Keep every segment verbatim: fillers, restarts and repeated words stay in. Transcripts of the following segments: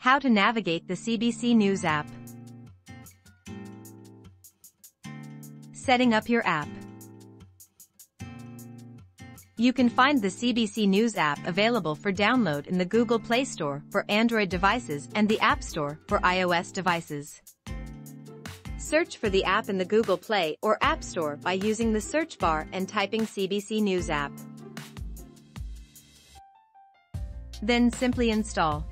How to navigate the C B C News app. Setting up your app. You can find the C B C News app available for download in the Google Play Store for Android devices and the App Store for iOS devices. Search for the app in the Google Play or App Store by using the search bar and typing C B C News app. Then simply install.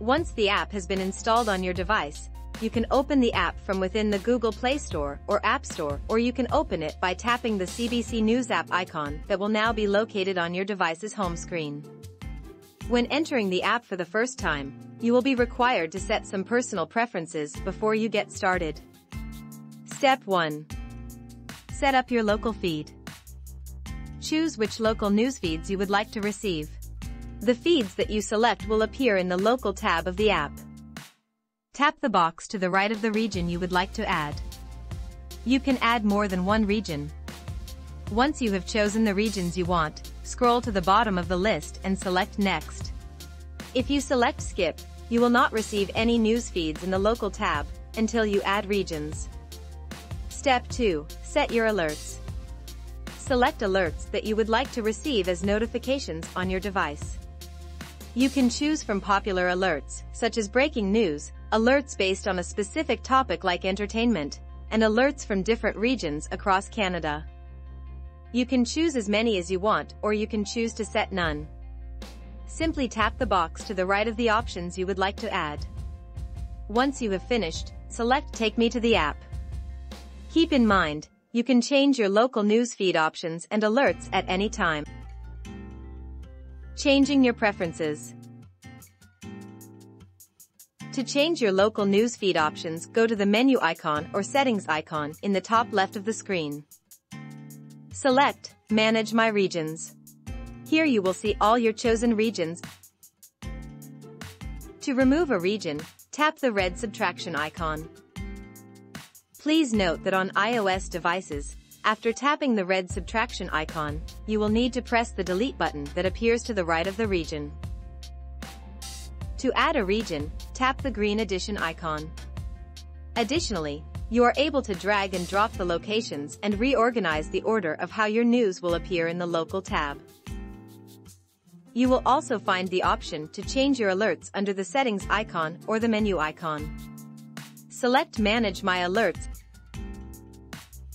Once the app has been installed on your device, you can open the app from within the Google Play Store or App Store, or you can open it by tapping the C B C News app icon that will now be located on your device's home screen. When entering the app for the first time, you will be required to set some personal preferences before you get started. Step one. Set up your local feed. Choose which local news feeds you would like to receive. The feeds that you select will appear in the Local tab of the app. Tap the box to the right of the region you would like to add. You can add more than one region. Once you have chosen the regions you want, scroll to the bottom of the list and select Next. If you select Skip, you will not receive any news feeds in the Local tab until you add regions. Step two. Set your alerts. Select alerts that you would like to receive as notifications on your device. You can choose from popular alerts, such as breaking news, alerts based on a specific topic like entertainment, and alerts from different regions across Canada. You can choose as many as you want, or you can choose to set none. Simply tap the box to the right of the options you would like to add. Once you have finished, select Take Me to the app. Keep in mind, you can change your local news feed options and alerts at any time. Changing your preferences. To change your local news feed options, go to the menu icon or settings icon in the top left of the screen. Select Manage My Regions. Here you will see all your chosen regions. To remove a region, tap the red subtraction icon. Please note that on iOS devices, after tapping the red subtraction icon, you will need to press the delete button that appears to the right of the region. To add a region, tap the green addition icon. Additionally, you are able to drag and drop the locations and reorganize the order of how your news will appear in the Local tab. You will also find the option to change your alerts under the settings icon or the menu icon. Select Manage My Alerts,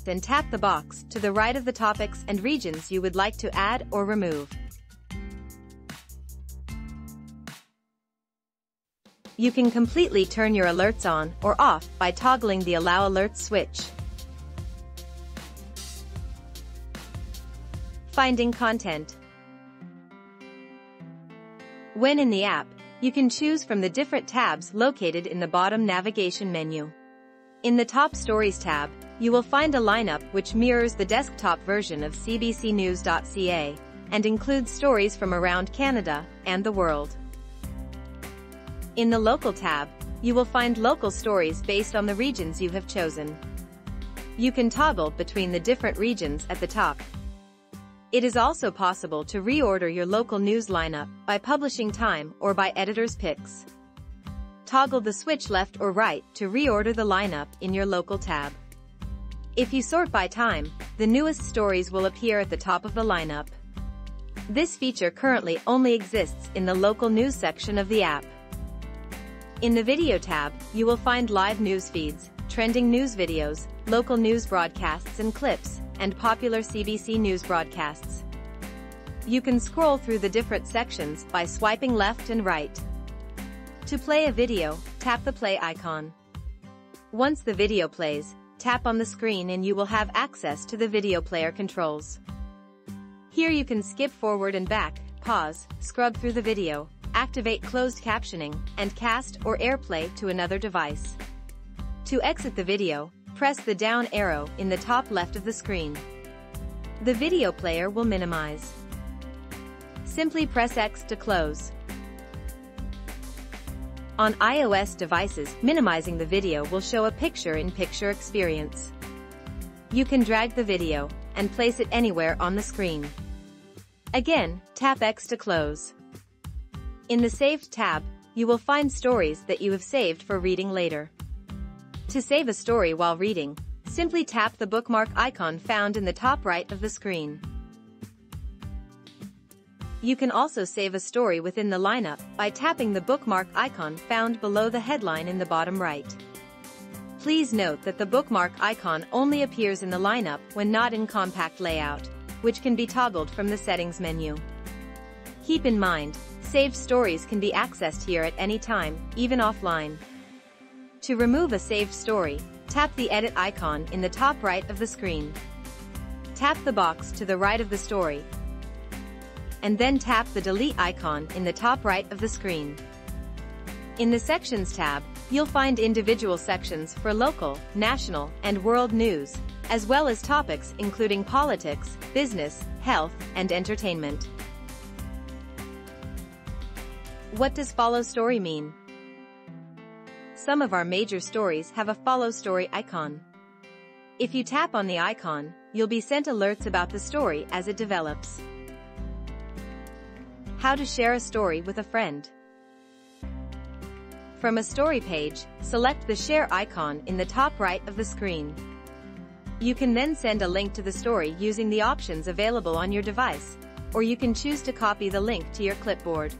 then tap the box to the right of the topics and regions you would like to add or remove. You can completely turn your alerts on or off by toggling the Allow Alerts switch. Finding content. When in the app, you can choose from the different tabs located in the bottom navigation menu. In the top Stories tab, you will find a lineup which mirrors the desktop version of C B C news dot C A and includes stories from around Canada and the world. In the Local tab, you will find local stories based on the regions you have chosen. You can toggle between the different regions at the top. It is also possible to reorder your local news lineup by publishing time or by editor's picks. Toggle the switch left or right to reorder the lineup in your Local tab. If you sort by time, the newest stories will appear at the top of the lineup. This feature currently only exists in the local news section of the app. In the Video tab, you will find live news feeds, trending news videos, local news broadcasts and clips, and popular C B C News broadcasts. You can scroll through the different sections by swiping left and right. To play a video, tap the play icon. Once the video plays, tap on the screen and you will have access to the video player controls. Here you can skip forward and back, pause, scrub through the video, activate closed captioning, and cast or AirPlay to another device. To exit the video, press the down arrow in the top left of the screen. The video player will minimize. Simply press X to close. On iOS devices, minimizing the video will show a picture-in-picture experience. You can drag the video and place it anywhere on the screen. Again, tap X to close. In the Saved tab, you will find stories that you have saved for reading later. To save a story while reading, simply tap the bookmark icon found in the top right of the screen. You can also save a story within the lineup by tapping the bookmark icon found below the headline in the bottom right. Please note that the bookmark icon only appears in the lineup when not in compact layout, which can be toggled from the settings menu. Keep in mind, saved stories can be accessed here at any time, even offline. To remove a saved story, tap the edit icon in the top right of the screen. Tap the box to the right of the story, and then tap the delete icon in the top right of the screen. In the Sections tab, you'll find individual sections for local, national, and world news, as well as topics including politics, business, health, and entertainment. What does follow story mean? Some of our major stories have a follow story icon. If you tap on the icon, you'll be sent alerts about the story as it develops. How to share a story with a friend. From a story page, select the share icon in the top right of the screen. You can then send a link to the story using the options available on your device, or you can choose to copy the link to your clipboard.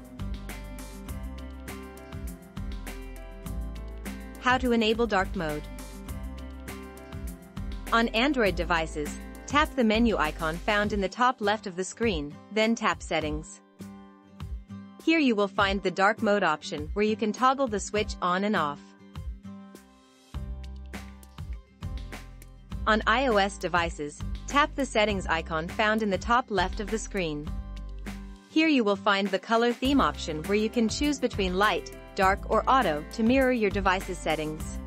How to enable dark mode. On Android devices, tap the menu icon found in the top left of the screen, then tap Settings. Here you will find the dark mode option where you can toggle the switch on and off. On iOS devices, tap the settings icon found in the top left of the screen. Here you will find the color theme option where you can choose between light, dark, or auto to mirror your device's settings.